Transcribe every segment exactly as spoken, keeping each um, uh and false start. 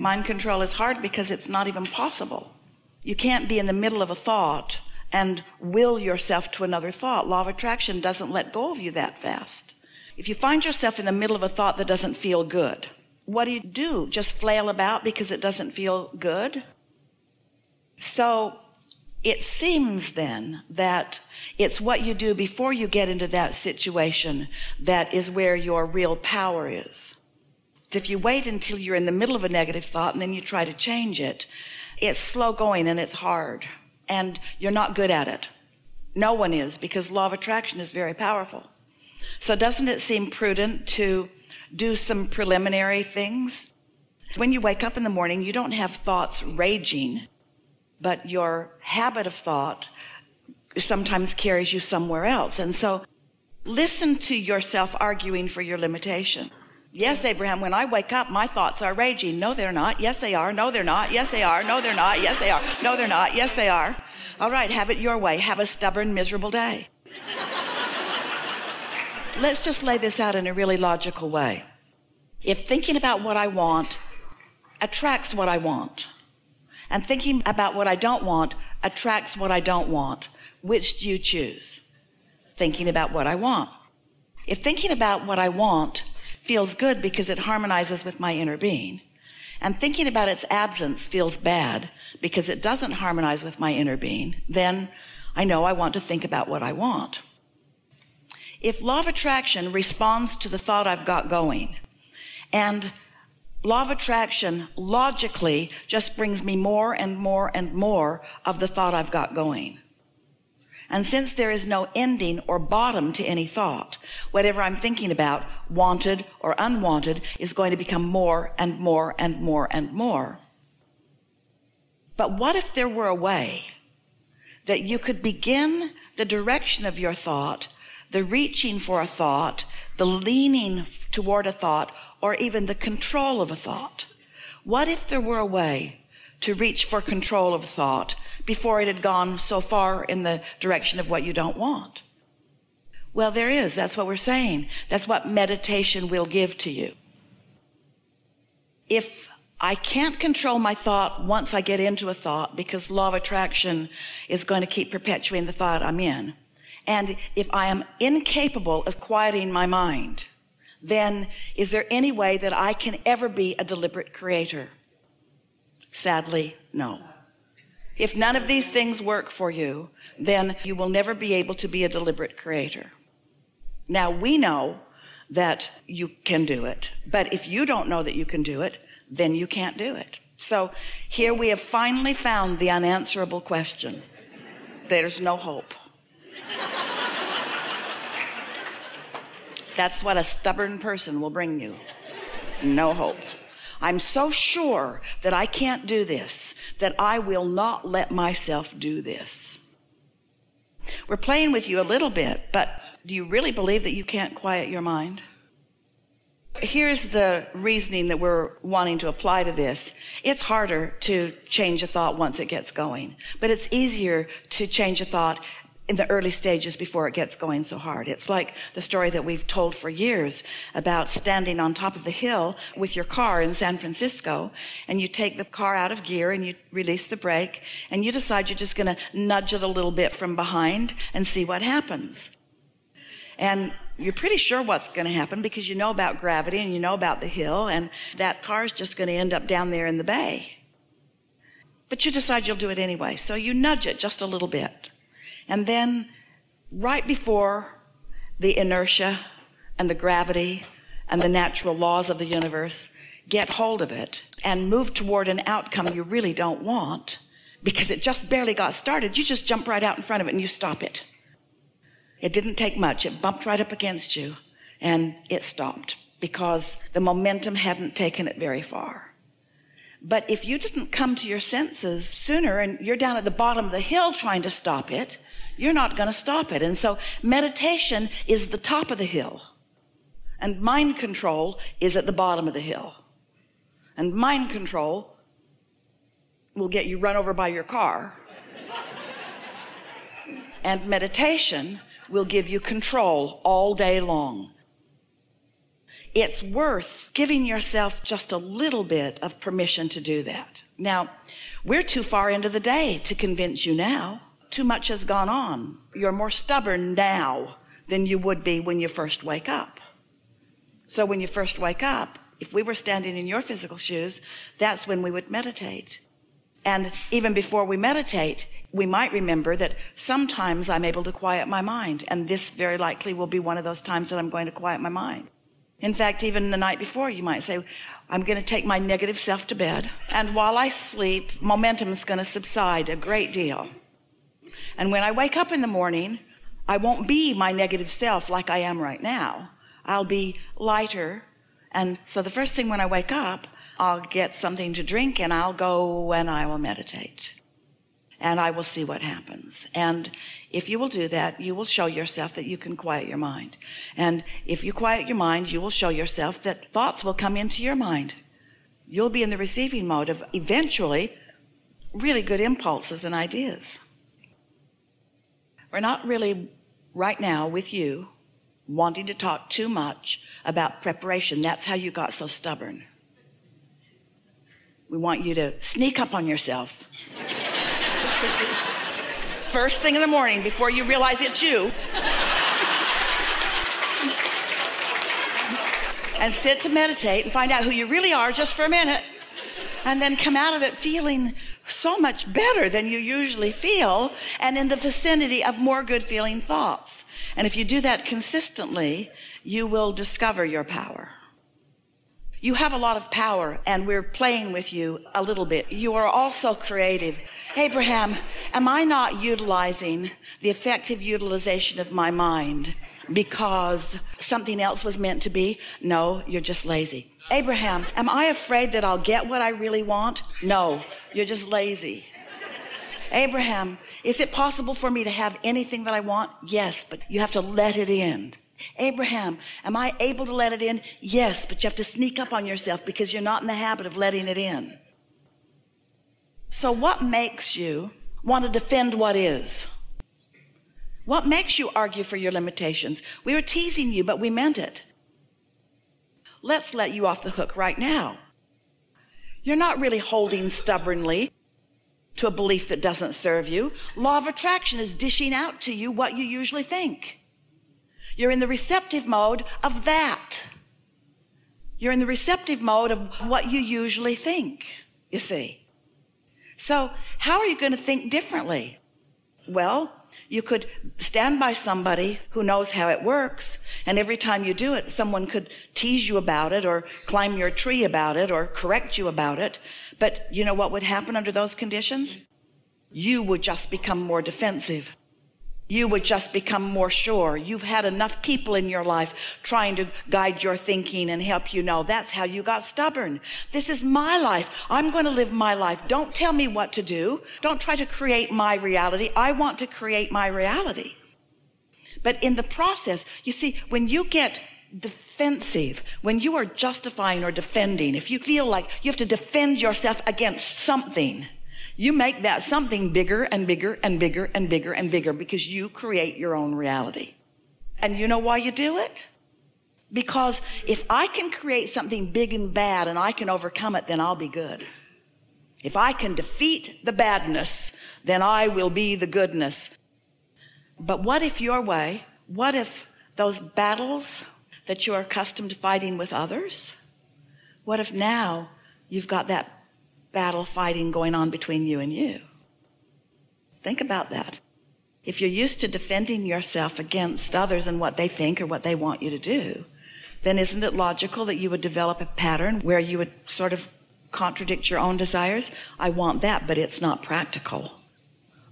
Mind control is hard because it's not even possible. You can't be in the middle of a thought and will yourself to another thought. Law of attraction doesn't let go of you that fast. If you find yourself in the middle of a thought that doesn't feel good, what do you do? Just flail about because it doesn't feel good? So it seems then that it's what you do before you get into that situation that is where your real power is. If you wait until you're in the middle of a negative thought and then you try to change it, it's slow going and it's hard. And you're not good at it. No one is, because law of attraction is very powerful. So doesn't it seem prudent to do some preliminary things? When you wake up in the morning, you don't have thoughts raging, but your habit of thought sometimes carries you somewhere else. And so listen to yourself arguing for your limitation. Yes, Abraham, when I wake up, my thoughts are raging. No, they're not. Yes, they are. No, they're not. Yes, they are. No, they're not. Yes, they are. No, they're not. Yes, they are. All right, have it your way. Have a stubborn, miserable day. Let's just lay this out in a really logical way. If thinking about what I want attracts what I want, and thinking about what I don't want attracts what I don't want, which do you choose? Thinking about what I want. If thinking about what I want feels good because it harmonizes with my inner being, and thinking about its absence feels bad because it doesn't harmonize with my inner being, then I know I want to think about what I want. If law of attraction responds to the thought I've got going, and law of attraction logically just brings me more and more and more of the thought I've got going, and since there is no ending or bottom to any thought, whatever I'm thinking about, wanted or unwanted, is going to become more and more and more and more. But what if there were a way that you could begin the direction of your thought, the reaching for a thought, the leaning toward a thought, or even the control of a thought? What if there were a way to reach for control of thought before it had gone so far in the direction of what you don't want? Well, there is. That's what we're saying. That's what meditation will give to you. If I can't control my thought once I get into a thought, because law of attraction is going to keep perpetuating the thought I'm in, and if I am incapable of quieting my mind, then is there any way that I can ever be a deliberate creator? Sadly, no. If none of these things work for you, then you will never be able to be a deliberate creator. Now, we know that you can do it, but if you don't know that you can do it, then you can't do it. So here we have finally found the unanswerable question. There's no hope. That's what a stubborn person will bring you. No hope. I'm so sure that I can't do this, that I will not let myself do this. We're playing with you a little bit, but do you really believe that you can't quiet your mind? Here's the reasoning that we're wanting to apply to this. It's harder to change a thought once it gets going, but it's easier to change a thought in the early stages before it gets going so hard. It's like the story that we've told for years about standing on top of the hill with your car in San Francisco, and you take the car out of gear and you release the brake and you decide you're just going to nudge it a little bit from behind and see what happens. And you're pretty sure what's going to happen because you know about gravity and you know about the hill, and that car's just going to end up down there in the bay. But you decide you'll do it anyway, so you nudge it just a little bit. And then right before the inertia and the gravity and the natural laws of the universe get hold of it and move toward an outcome you really don't want, because it just barely got started, you just jump right out in front of it and you stop it. It didn't take much. It bumped right up against you and it stopped because the momentum hadn't taken it very far. But if you didn't come to your senses sooner and you're down at the bottom of the hill trying to stop it, you're not going to stop it. And so meditation is the top of the hill, and mind control is at the bottom of the hill. And mind control will get you run over by your car. And meditation will give you control all day long. it's worth giving yourself just a little bit of permission to do that. Now, we're too far into the day to convince you now. Too much has gone on. You're more stubborn now than you would be when you first wake up. So when you first wake up, if we were standing in your physical shoes, that's when we would meditate. And even before we meditate, we might remember that sometimes I'm able to quiet my mind, and this very likely will be one of those times that I'm going to quiet my mind. In fact, even the night before, you might say, I'm going to take my negative self to bed, and while I sleep, momentum is going to subside a great deal. And when I wake up in the morning, I won't be my negative self like I am right now. I'll be lighter. And so the first thing when I wake up, I'll get something to drink, and I'll go and I will meditate. And I will see what happens. And if you will do that, you will show yourself that you can quiet your mind. And if you quiet your mind, you will show yourself that thoughts will come into your mind. You'll be in the receiving mode of eventually really good impulses and ideas. We're not really right now with you wanting to talk too much about preparation. That's how you got so stubborn. We want you to sneak up on yourself. First thing in the morning, before you realize it's you. And sit to meditate and find out who you really are just for a minute. And then come out of it feeling so much better than you usually feel, and in the vicinity of more good feeling thoughts. And if you do that consistently, you will discover your power. You have a lot of power, and we're playing with you a little bit. You are also creative. Abraham, am I not utilizing the effective utilization of my mind because something else was meant to be? No, you're just lazy. Abraham, am I afraid that I'll get what I really want? No, you're just lazy. Abraham, is it possible for me to have anything that I want? Yes, but you have to let it in. Abraham, am I able to let it in? Yes, but you have to sneak up on yourself because you're not in the habit of letting it in. So what makes you want to defend what is? What makes you argue for your limitations? We were teasing you, but we meant it. Let's let you off the hook right now. You're not really holding stubbornly to a belief that doesn't serve you. Law of attraction is dishing out to you what you usually think. You're in the receptive mode of that. You're in the receptive mode of what you usually think, you see. So how are you going to think differently? Well, you could stand by somebody who knows how it works, and every time you do it, someone could tease you about it or climb your tree about it or correct you about it. But you know what would happen under those conditions? You would just become more defensive. You would just become more sure. You've had enough people in your life trying to guide your thinking and help you know. That's how you got stubborn. This is my life. I'm going to live my life. Don't tell me what to do. Don't try to create my reality. I want to create my reality. But in the process, you see, when you get defensive, when you are justifying or defending, if you feel like you have to defend yourself against something, you make that something bigger and bigger and bigger and bigger and bigger because you create your own reality. And you know why you do it? Because if I can create something big and bad and I can overcome it, then I'll be good. If I can defeat the badness, then I will be the goodness. But what if your way, what if those battles that you are accustomed to fighting with others, what if now you've got that battle fighting going on between you and you? Think about that. If you're used to defending yourself against others and what they think or what they want you to do, then isn't it logical that you would develop a pattern where you would sort of contradict your own desires? I want that, but it's not practical.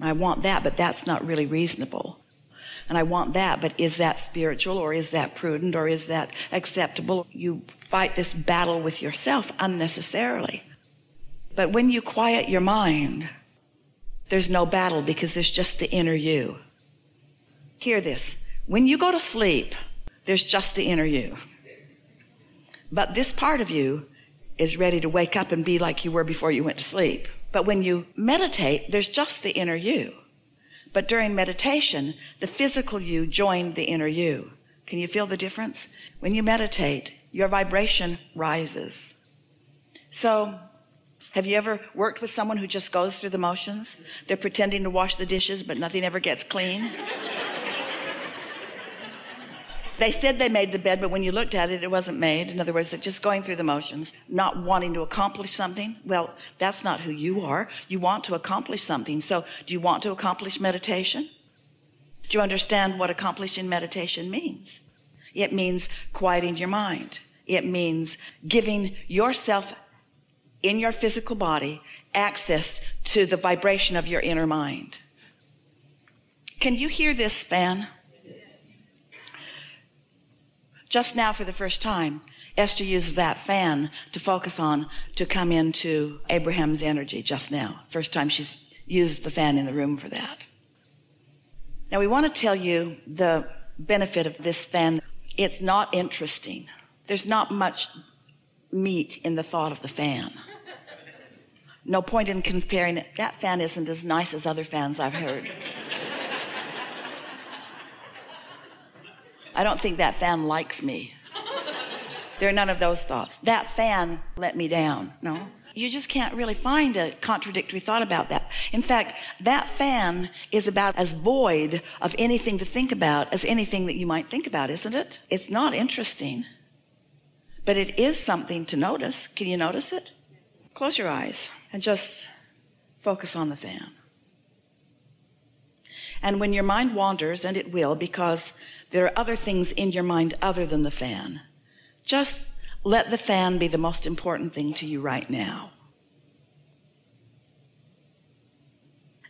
I want that, but that's not really reasonable. And I want that, but is that spiritual, or is that prudent, or is that acceptable? You fight this battle with yourself unnecessarily. But when you quiet your mind, there's no battle because there's just the inner you. Hear this. When you go to sleep, there's just the inner you. But this part of you is ready to wake up and be like you were before you went to sleep. But when you meditate, there's just the inner you. But during meditation, the physical you joined the inner you. Can you feel the difference? When you meditate, your vibration rises. So have you ever worked with someone who just goes through the motions? They're pretending to wash the dishes, but nothing ever gets clean. They said they made the bed, but when you looked at it, it wasn't made. In other words, they're just going through the motions, not wanting to accomplish something. Well, that's not who you are. You want to accomplish something. So do you want to accomplish meditation? Do you understand what accomplishing meditation means? It means quieting your mind. It means giving yourself in your physical body access to the vibration of your inner mind. Can you hear this fan? Just now, for the first time, Esther used that fan to focus on, to come into Abraham's energy just now. First time she's used the fan in the room for that. Now, we want to tell you the benefit of this fan. It's not interesting. There's not much meat in the thought of the fan. No point in comparing it. That fan isn't as nice as other fans I've heard. I don't think that fan likes me. There are none of those thoughts. That fan let me down. No, you just can't really find a contradictory thought about that. In fact, that fan is about as void of anything to think about as anything that you might think about, isn't it? It's not interesting, but it is something to notice. Can you notice it? Close your eyes and just focus on the fan. And when your mind wanders, and it will, because there are other things in your mind other than the fan, just let the fan be the most important thing to you right now.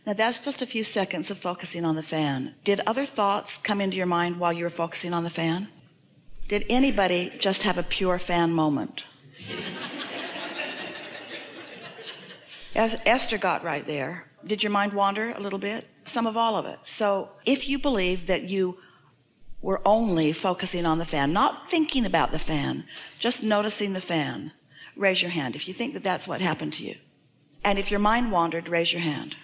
Now, that's just a few seconds of focusing on the fan. Did other thoughts come into your mind while you were focusing on the fan? Did anybody just have a pure fan moment? As Esther got right there. Did your mind wander a little bit? Some of all of it. So if you believe that you were only focusing on the fan, not thinking about the fan, just noticing the fan, raise your hand if you think that that's what happened to you. And if your mind wandered, raise your hand.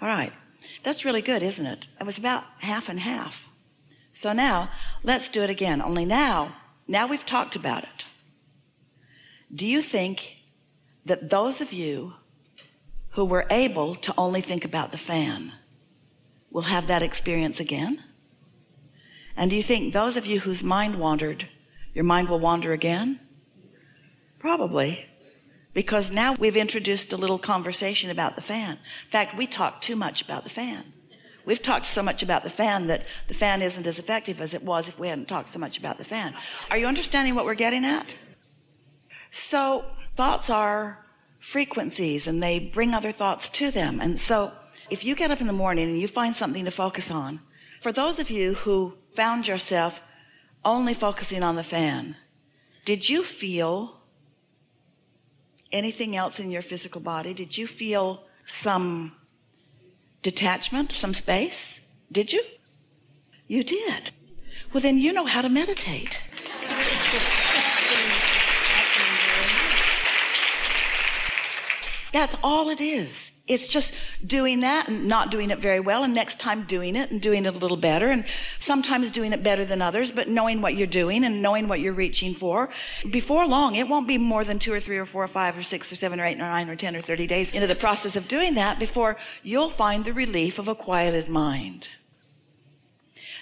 All right. That's really good, isn't it? It was about half and half. So now let's do it again. Only now, now we've talked about it. Do you think that those of you who were able to only think about the fan will have that experience again? And do you think those of you whose mind wandered, your mind will wander again? Probably, because now we've introduced a little conversation about the fan. In fact, we talk too much about the fan. We've talked so much about the fan that the fan isn't as effective as it was if we hadn't talked so much about the fan. Are you understanding what we're getting at? So thoughts are frequencies, and they bring other thoughts to them. And so if you get up in the morning and you find something to focus on, for those of you who found yourself only focusing on the fan, did you feel anything else in your physical body? Did you feel some detachment, some space? Did you? You did. Well, then you know how to meditate. That's all it is. It's just doing that and not doing it very well, and next time doing it and doing it a little better, and sometimes doing it better than others, but knowing what you're doing and knowing what you're reaching for. Before long, it won't be more than two or three or four or five or six or seven or eight or nine or ten or thirty days into the process of doing that before you'll find the relief of a quieted mind.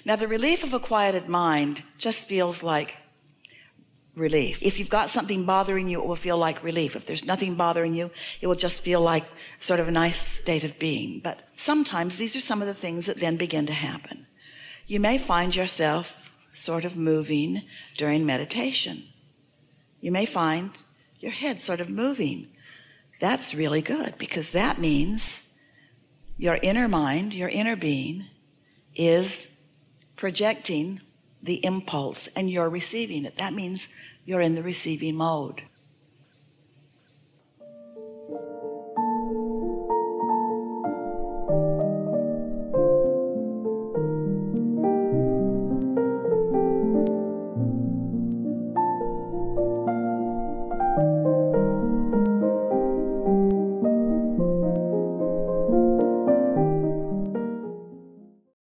Now, the relief of a quieted mind just feels like relief. If you've got something bothering you, it will feel like relief. If there's nothing bothering you, it will just feel like sort of a nice state of being. But sometimes these are some of the things that then begin to happen. You may find yourself sort of moving during meditation. You may find your head sort of moving. That's really good, because that means your inner mind, your inner being, is projecting the impulse, and you're receiving it. That means you're in the receiving mode.